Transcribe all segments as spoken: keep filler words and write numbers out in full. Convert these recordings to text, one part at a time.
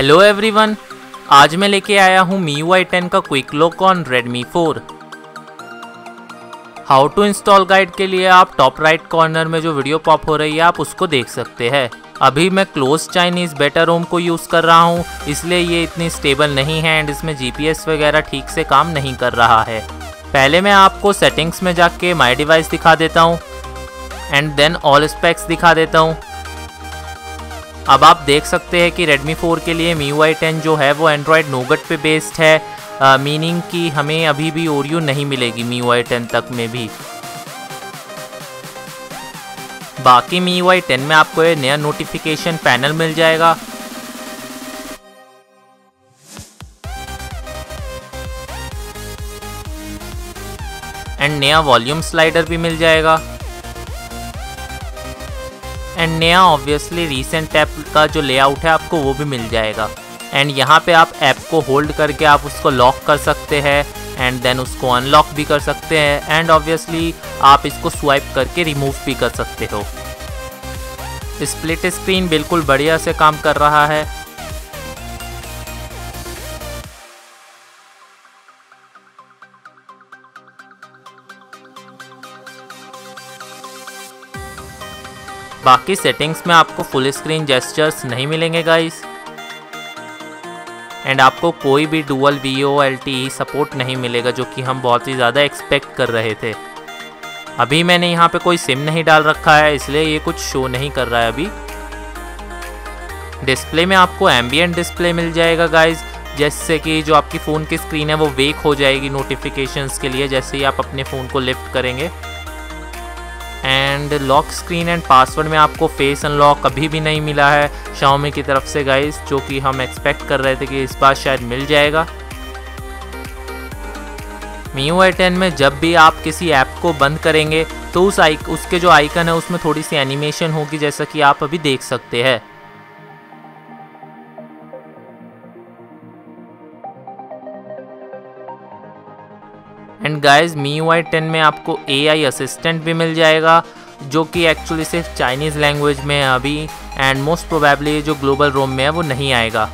Hello everyone, आज मैं लेके आया हूँ M I U I ten का quick look on Redmi four. How to install guide के लिए आप टॉप राइट कॉर्नर में जो वीडियो पॉप हो रही है आप उसको देख सकते हैं। अभी मैं क्लोज चाइनीज़ बेटा रोम को यूज़ कर रहा हूँ, इसलिए ये इतनी स्टेबल नहीं है एंड इसमें जीपीएस वगैरह ठीक से काम नहीं कर रहा है। पहले मैं आपको सेटिंग्स में जाके माई डिवाइस दिखा देता हूँ एंड देन ऑल स्पेक्स दिखा देता हूँ। अब आप देख सकते हैं कि रेडमी फोर के लिए M I U I ten जो है वो एंड्रॉयड नोगट पे बेस्ड है, मीनिंग कि हमें अभी भी ओरियो नहीं मिलेगी M I U I ten तक में भी। बाकी M I U I ten में आपको ये नया नोटिफिकेशन पैनल मिल जाएगा। एंड नया वॉल्यूम स्लाइडर भी मिल जाएगा एंड नया ऑब्वियसली रीसेंट ऐप का जो लेआउट है आपको वो भी मिल जाएगा। एंड यहाँ पे आप ऐप को होल्ड करके आप उसको लॉक कर सकते हैं एंड देन उसको अनलॉक भी कर सकते हैं एंड ऑब्वियसली आप इसको स्वाइप करके रिमूव भी कर सकते हो। स्प्लिट स्क्रीन बिल्कुल बढ़िया से काम कर रहा है। बाकी सेटिंग्स में आपको फुल स्क्रीन जेस्चर्स नहीं मिलेंगे गाइस, एंड आपको कोई भी dual V O L T E support नहीं मिलेगा जो कि हम बहुत ही ज़्यादा एक्सपेक्ट कर रहे थे। अभी मैंने यहाँ पे कोई सिम नहीं डाल रखा है इसलिए ये कुछ शो नहीं कर रहा है। अभी डिस्प्ले में आपको एम्बिएंट डिस्प्ले मिल जाएगा गाइस, जैसे कि जो आपकी फ़ोन की स्क्रीन है वो वेक हो जाएगी नोटिफिकेशंस के लिए जैसे ही आप अपने फ़ोन को लिफ्ट करेंगे। And lock screen and password में आपको फेस अनलॉक कभी भी नहीं मिला है शाओमी की तरफ से गाइस, जो कि हम एक्सपेक्ट कर रहे थे कि इस बार शायद मिल जाएगा। M I U I ten में जब भी आप किसी ऐप को बंद करेंगे तो उस आइक उसके जो आइकन है उसमें थोड़ी सी एनिमेशन होगी जैसा कि आप अभी देख सकते हैं। And guys M I U I ten में आपको ए आई असिस्टेंट भी मिल जाएगा जो कि एक्चुअली सिर्फ चाइनीज़ लैंग्वेज में है अभी, एंड मोस्ट प्रोबेबली जो ग्लोबल रोम में है वो नहीं आएगा।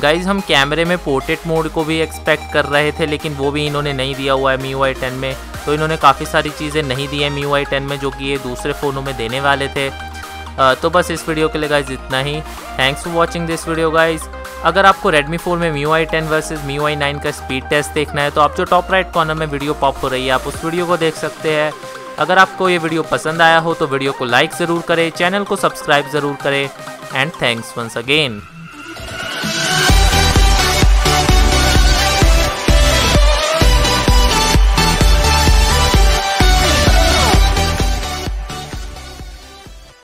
गाइज हम कैमरे में पोर्ट्रेट मोड को भी एक्सपेक्ट कर रहे थे लेकिन वो भी इन्होंने नहीं दिया हुआ है M I U I ten में, तो इन्होंने काफ़ी सारी चीज़ें नहीं दी है M I U I ten में जो कि ये दूसरे फ़ोनों में देने वाले थे। तो बस इस वीडियो के लिए गाइज इतना ही। Thanks for watching this video guys. अगर आपको रेडमी फोर में M I U I ten versus M I U I nine का स्पीड टेस्ट देखना है तो आप जो टॉप राइट कॉर्नर में वीडियो पॉप हो रही है आप उस वीडियो को देख सकते हैं। अगर आपको ये वीडियो पसंद आया हो तो वीडियो को लाइक ज़रूर करें, चैनल को सब्सक्राइब ज़रूर करें एंड थैंक्स वंस अगेन।